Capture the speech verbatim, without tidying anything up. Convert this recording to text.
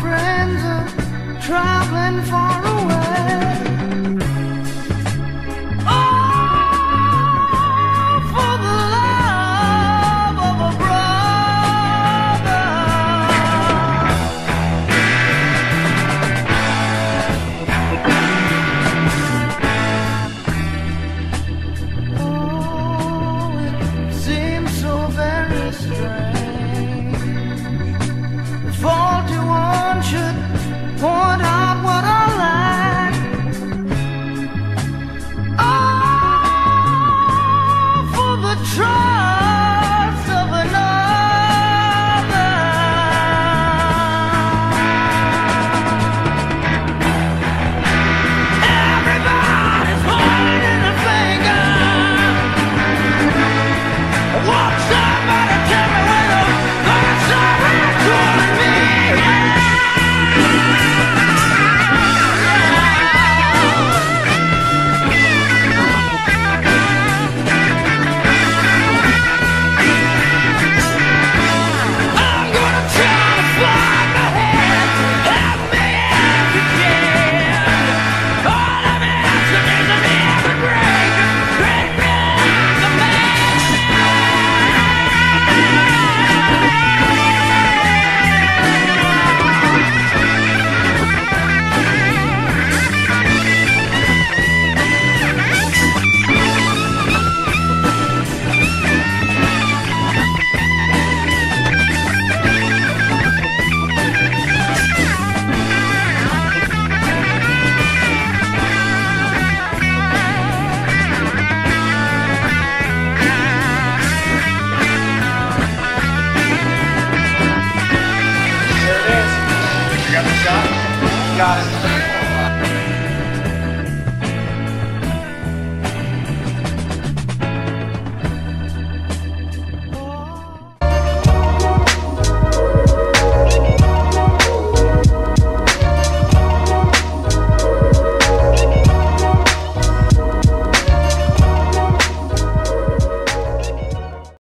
friends are traveling far away.